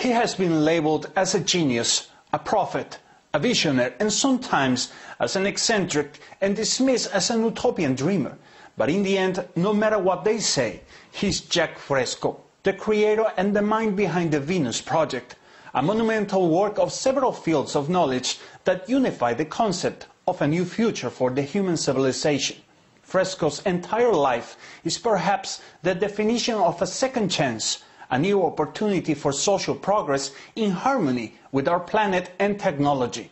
He has been labeled as a genius, a prophet, a visionary, and sometimes as an eccentric, and dismissed as an utopian dreamer. But in the end, no matter what they say, he's Jacque Fresco, the creator and the mind behind the Venus Project, a monumental work of several fields of knowledge that unify the concept of a new future for the human civilization. Fresco's entire life is perhaps the definition of a second chance, a new opportunity for social progress in harmony with our planet and technology.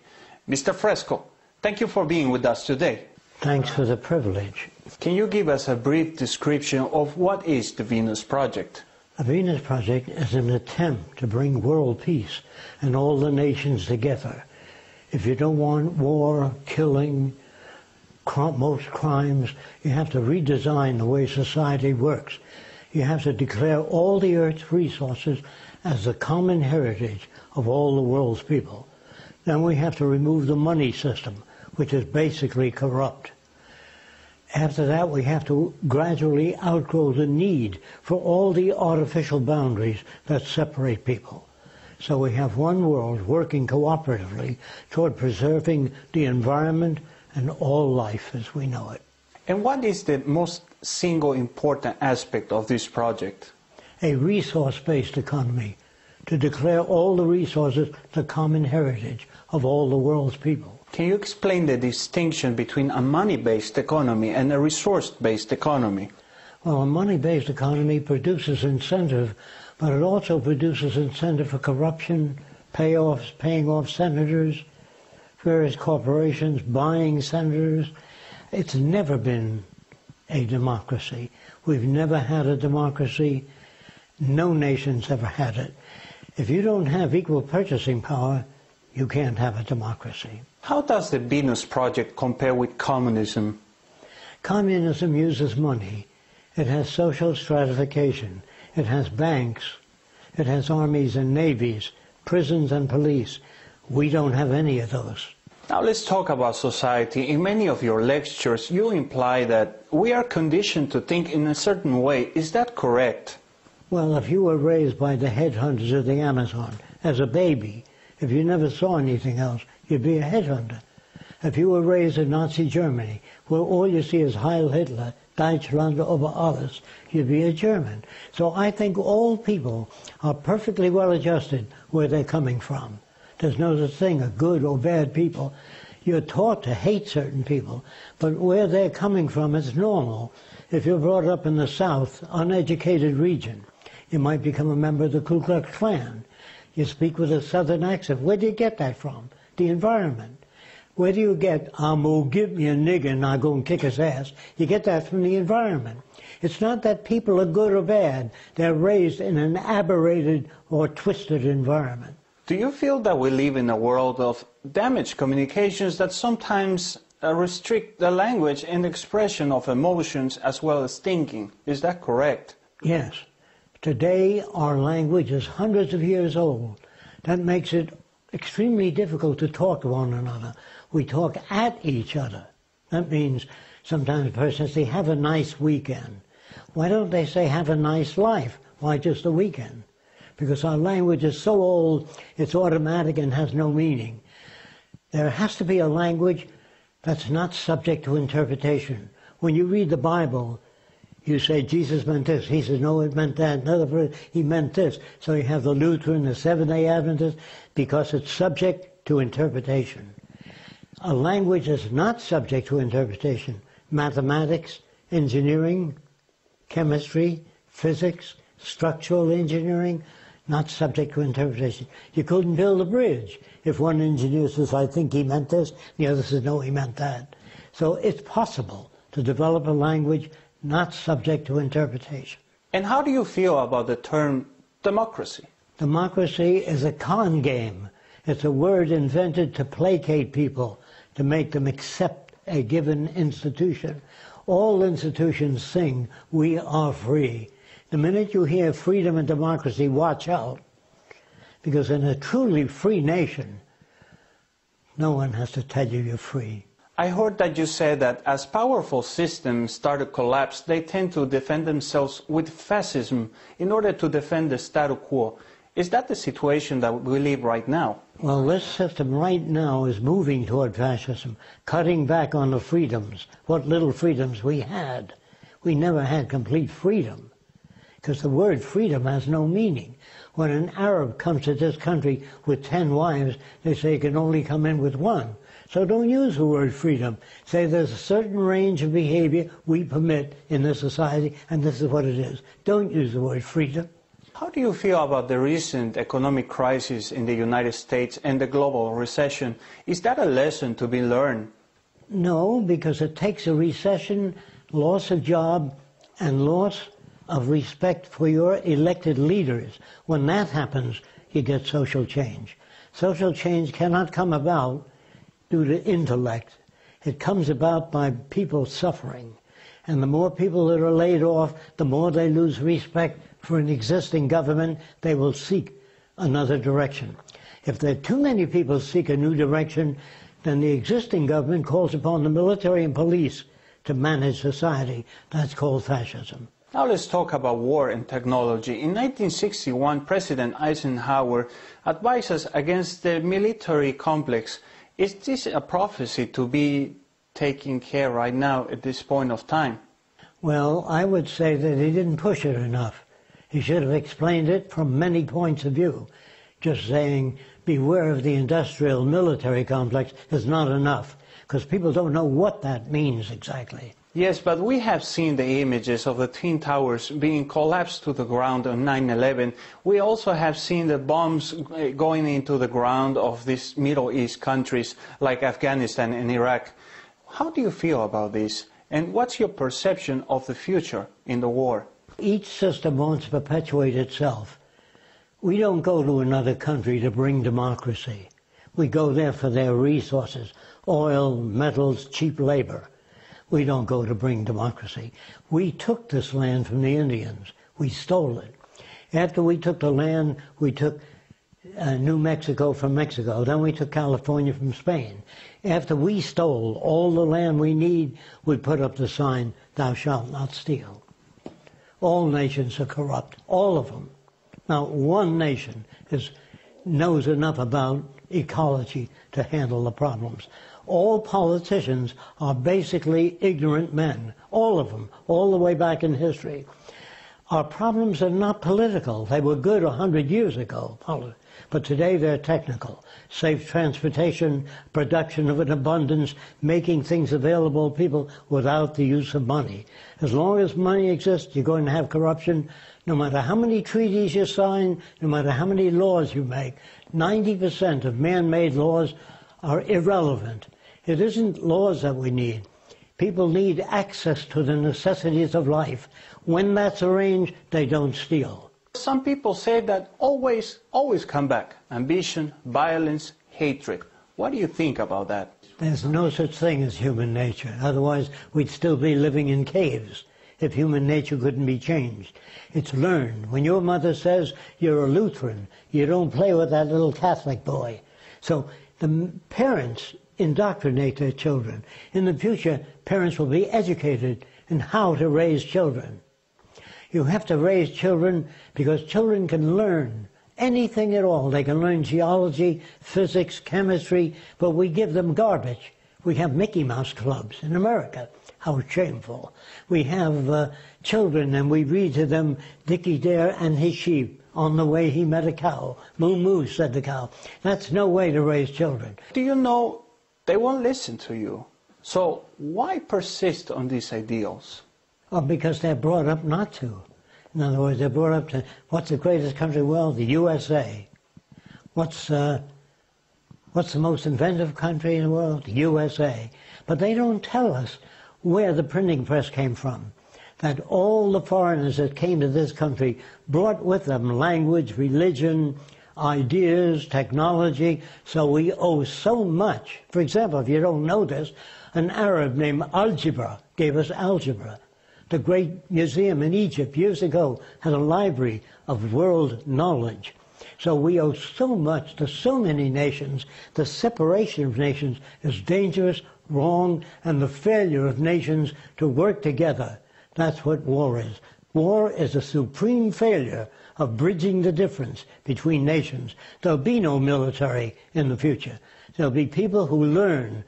Mr. Fresco, thank you for being with us today. Thanks for the privilege. Can you give us a brief description of what is the Venus Project? The Venus Project is an attempt to bring world peace and all the nations together. If you don't want war, killing, most crimes, you have to redesign the way society works. You have to declare all the Earth's resources as the common heritage of all the world's people. Then we have to remove the money system, which is basically corrupt. After that, we have to gradually outgrow the need for all the artificial boundaries that separate people. So we have one world working cooperatively toward preserving the environment and all life as we know it. And what is the most single important aspect of this project? A resource-based economy, to declare all the resources the common heritage of all the world's people. Can you explain the distinction between a money-based economy and a resource-based economy? Well, a money-based economy produces incentive, but it also produces incentive for corruption, payoffs, paying off senators, various corporations, buying senators. It's never been a democracy. We've never had a democracy. No nation's ever had it. If you don't have equal purchasing power, you can't have a democracy. How does the Venus Project compare with communism? Communism uses money. It has social stratification. It has banks. It has armies and navies, prisons and police. We don't have any of those. Now let's talk about society. In many of your lectures, you imply that we are conditioned to think in a certain way. Is that correct? Well, if you were raised by the headhunters of the Amazon as a baby, if you never saw anything else, you'd be a headhunter. If you were raised in Nazi Germany, where all you see is Heil Hitler, Deutschland over alles, you'd be a German. So I think all people are perfectly well adjusted where they're coming from. There's no such thing as good or bad people. You're taught to hate certain people, but where they're coming from is normal. If you're brought up in the South, uneducated region, you might become a member of the Ku Klux Klan. You speak with a Southern accent. Where do you get that from? The environment. Where do you get, I'm gonna give me a nigger and I'll go and kick his ass? You get that from the environment. It's not that people are good or bad. They're raised in an aberrated or twisted environment. Do you feel that we live in a world of damaged communications that sometimes restrict the language and expression of emotions as well as thinking? Is that correct? Yes. Today our language is hundreds of years old. That makes it extremely difficult to talk to one another. We talk at each other. That means sometimes a person says, have a nice weekend. Why don't they say, have a nice life? Why just a weekend? Because our language is so old, it's automatic and has no meaning. There has to be a language that's not subject to interpretation. When you read the Bible, you say, Jesus meant this. He says, no, it meant that. Another person, he meant this. So you have the Lutheran, the Seventh-day Adventist, because it's subject to interpretation. A language that's not subject to interpretation, mathematics, engineering, chemistry, physics, structural engineering, not subject to interpretation. You couldn't build a bridge if one engineer says, I think he meant this, the other says, no, he meant that. So it's possible to develop a language not subject to interpretation. And how do you feel about the term democracy? Democracy is a con game. It's a word invented to placate people, to make them accept a given institution. All institutions sing, we are free. The minute you hear freedom and democracy, watch out, because in a truly free nation, no one has to tell you you're free. I heard that you said that as powerful systems start to collapse, they tend to defend themselves with fascism in order to defend the status quo. Is that the situation that we live right now? Well, this system right now is moving toward fascism, cutting back on the freedoms, what little freedoms we had. We never had complete freedom, because the word freedom has no meaning. When an Arab comes to this country with 10 wives, they say he can only come in with one. So don't use the word freedom. Say there's a certain range of behavior we permit in this society, and this is what it is. Don't use the word freedom. How do you feel about the recent economic crisis in the United States and the global recession? Is that a lesson to be learned? No, because it takes a recession, loss of job, and loss of respect for your elected leaders. When that happens, you get social change. Social change cannot come about due to intellect. It comes about by people suffering. And the more people that are laid off, the more they lose respect for an existing government. They will seek another direction. If there are too many people seek a new direction, then the existing government calls upon the military and police to manage society. That's called fascism. Now let's talk about war and technology. In 1961, President Eisenhower advised us against the military complex. Is this a prophecy to be taken care right now at this point of time? Well, I would say that he didn't push it enough. He should have explained it from many points of view. Just saying, beware of the industrial military complex is not enough, because people don't know what that means exactly. Yes, but we have seen the images of the Twin Towers being collapsed to the ground on 9/11. We also have seen the bombs going into the ground of these Middle East countries like Afghanistan and Iraq. How do you feel about this? And what's your perception of the future in the war? Each system wants to perpetuate itself. We don't go to another country to bring democracy. We go there for their resources, oil, metals, cheap labor. We don't go to bring democracy. We took this land from the Indians. We stole it. After we took the land, we took New Mexico from Mexico. Then we took California from Spain. After we stole all the land we need, we put up the sign, "Thou shalt not steal." All nations are corrupt, all of them. Not one nation knows enough about ecology to handle the problems. All politicians are basically ignorant men, all of them, all the way back in history. Our problems are not political. They were good 100 years ago, but today they're technical. Safe transportation, production of an abundance, making things available to people without the use of money. As long as money exists, you're going to have corruption. No matter how many treaties you sign, no matter how many laws you make, 90% of man-made laws are irrelevant. It isn't laws that we need. People need access to the necessities of life. When that's arranged, they don't steal. Some people say that always come back. Ambition, violence, hatred. What do you think about that? There's no such thing as human nature. Otherwise, we'd still be living in caves if human nature couldn't be changed. It's learned. When your mother says you're a Lutheran, you don't play with that little Catholic boy. So the parents indoctrinate their children. In the future, parents will be educated in how to raise children. You have to raise children because children can learn anything at all. They can learn geology, physics, chemistry, but we give them garbage. We have Mickey Mouse clubs in America. How shameful. We have children and we read to them Dickie Dare and His Sheep. On the way he met a cow. "Moo moo," said the cow. That's no way to raise children. Do you know, they won't listen to you. So why persist on these ideals? Well, because they're brought up not to. In other words, they're brought up to, what's the greatest country? Well, the USA. What's the most inventive country in the world? The USA. But they don't tell us where the printing press came from. That all the foreigners that came to this country brought with them language, religion, ideas, technology, so we owe so much. For example, if you don't know this, an Arab named Al-Jibra gave us algebra. The great museum in Egypt years ago had a library of world knowledge. So we owe so much to so many nations. The separation of nations is dangerous, wrong, and the failure of nations to work together. That's what war is. War is a supreme failure of bridging the difference between nations. There'll be no military in the future. There'll be people who learn.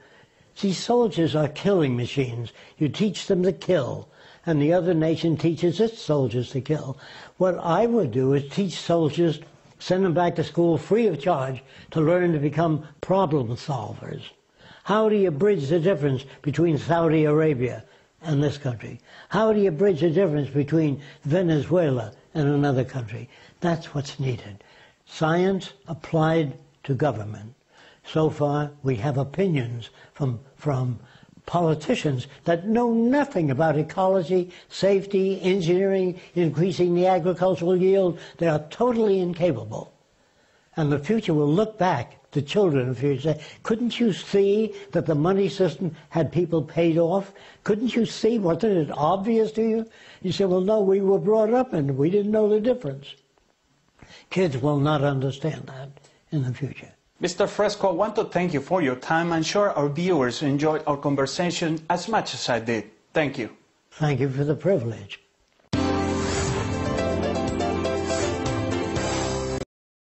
See, soldiers are killing machines. You teach them to kill, and the other nation teaches its soldiers to kill. What I would do is teach soldiers, send them back to school free of charge to learn to become problem solvers. How do you bridge the difference between Saudi Arabia and this country? How do you bridge the difference between Venezuela and another country? That's what's needed. Science applied to government. So far, we have opinions from politicians that know nothing about ecology, safety, engineering, increasing the agricultural yield. They are totally incapable. And the future will look back to children of the future. Couldn't you see that the money system had people paid off? Couldn't you see? Wasn't it obvious to you? You say, well, no, we were brought up and we didn't know the difference. Kids will not understand that in the future. Mr. Fresco, I want to thank you for your time. I'm sure our viewers enjoyed our conversation as much as I did. Thank you. Thank you for the privilege.